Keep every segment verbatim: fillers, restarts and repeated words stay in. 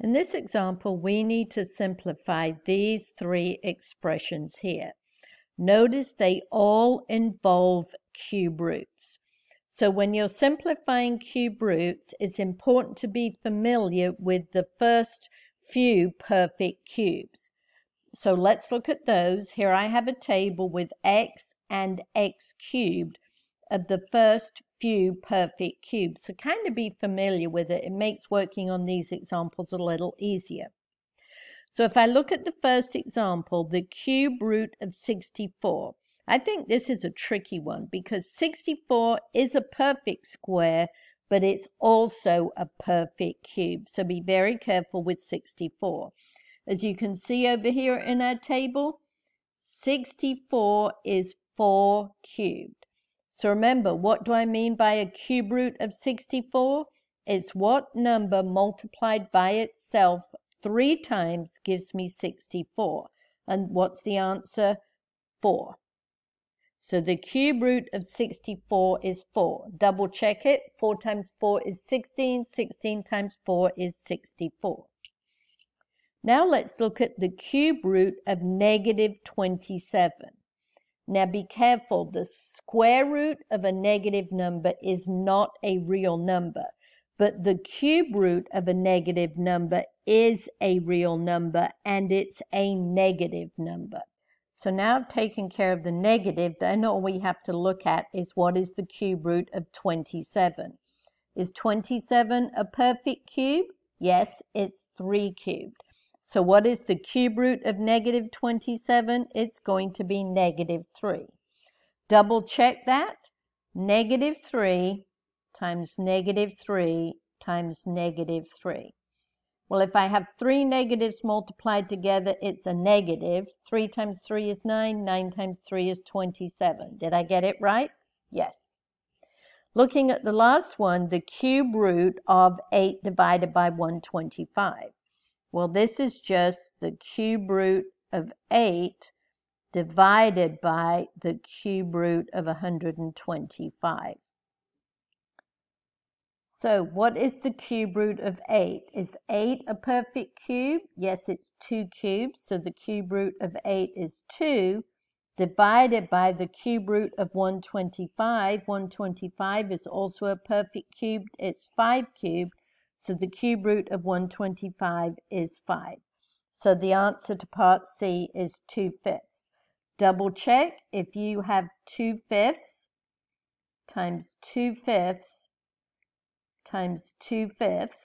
In this example, we need to simplify these three expressions here. Notice they all involve cube roots. So when you're simplifying cube roots, it's important to be familiar with the first few perfect cubes. So let's look at those. Here I have a table with x and x cubed of the first few perfect cubes. So kind of be familiar with it. It makes working on these examples a little easier. So if I look at the first example, the cube root of sixty-four. I think this is a tricky one because sixty-four is a perfect square, but it's also a perfect cube. So be very careful with sixty-four. As you can see over here in our table, sixty-four is four cubed. So remember, what do I mean by a cube root of sixty-four? It's what number multiplied by itself three times gives me sixty-four. And what's the answer? four. So the cube root of sixty-four is four. Double check it. four times four is sixteen. sixteen times four is sixty-four. Now let's look at the cube root of negative twenty-seven. Now be careful, the square root of a negative number is not a real number, but the cube root of a negative number is a real number, and it's a negative number. So now I've taken care of the negative, then all we have to look at is what is the cube root of twenty-seven. Is twenty-seven a perfect cube? Yes, it's three cubed. So what is the cube root of negative twenty-seven? It's going to be negative three. Double check that. Negative three times negative three times negative three. Well, if I have three negatives multiplied together, it's a negative. three times three is nine. nine times three is twenty-seven. Did I get it right? Yes. Looking at the last one, the cube root of eight divided by one hundred twenty-five. Well, this is just the cube root of eight divided by the cube root of one hundred twenty-five. So what is the cube root of eight? Is eight a perfect cube? Yes, it's two cubes. So the cube root of eight is two divided by the cube root of one hundred twenty-five. one hundred twenty-five is also a perfect cube. It's five cubed. So the cube root of one hundred twenty-five is five. So the answer to part C is two fifths. Double check. If you have two fifths times two fifths times two fifths,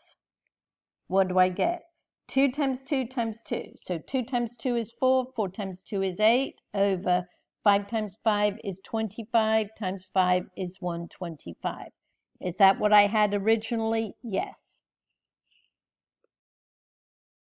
what do I get? two times two times two. So two times two is four. four times two is eight. Over five times five is twenty-five. Times five is one hundred twenty-five. Is that what I had originally? Yes.